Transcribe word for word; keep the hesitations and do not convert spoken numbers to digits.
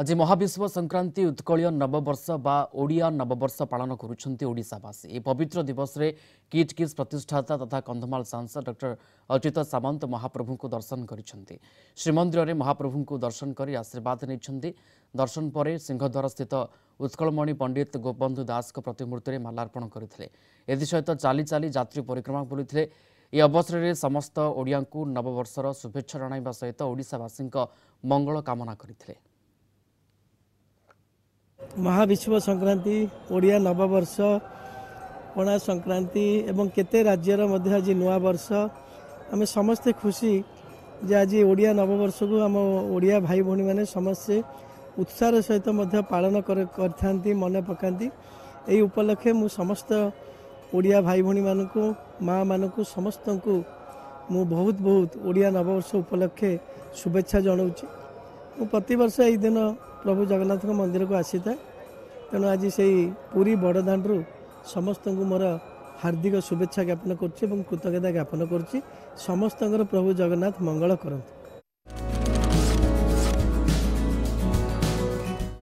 আজ মহাবিশ্ব সংক্রান্তি উৎকলীয় নববর্ষ বা ওড়িয়া নববর্ষ পালন করছেন ওড়িশাবাসী। এই পবিত্র দিবসে কিট কিস প্রতিষ্ঠাতা তথা কন্ধমাল সাংসদ ডক্টর অচ্যুত সামন্ত মহাপ্রভু দর্শন করেছেন। শ্রীমন্দিরের মহাপ্রভু দর্শন করে আশীর্বাদ নিয়েছেন। দর্শন পরে সিংহদ্বারস্থিত উৎকলমণি পণ্ডিত গোপবন্ধু দাস প্রতিমূর্তিতে মালার্পণ করে এসহ চালি চালি যাত্রী পরিক্রমা বুলিলে। এই অবসরের সমস্ত ওড়িয়া নববর্ষর শুভেচ্ছা জনাইবা সহিত ওড়িশাবাসী মঙ্গল কামনা করে। মহাবিশ্ব সংক্রান্তি ওড়িয়া নববর্ষ পণা সংক্রান্তি এবং কেতে রাজ্যর মধ্যে আজ নূয়া বর্ষ আমি সমস্তে খুশি যে আজ ওড়িয়া নববর্ষকু আম ওড়িয়া ভাই ভী মানে সমস্তে উৎসাহর সহিত মধ্যে পালন করে মনে পকাতে। এই উপলক্ষে মু সমস্ত ওড়িয়া ভাই ভী মানুষ মা মানুষ সমস্ত মু বহুত বহুত ওড়িয়া নববর্ষ উপলক্ষে শুভেচ্ছা জনাওছি। মু প্রতবর্ষ এই দিন প্রভু জগন্নাথ মন্দিরকু আসি থাকে, তেমন আজ সেই পুরী বড়দাণ্ডু সমস্ত মোর হার্দিক শুভেচ্ছা জ্ঞাপন করছি এবং কৃতজ্ঞতা জ্ঞাপন করছি। সমস্ত প্রভু জগন্নাথ মঙ্গল করুন।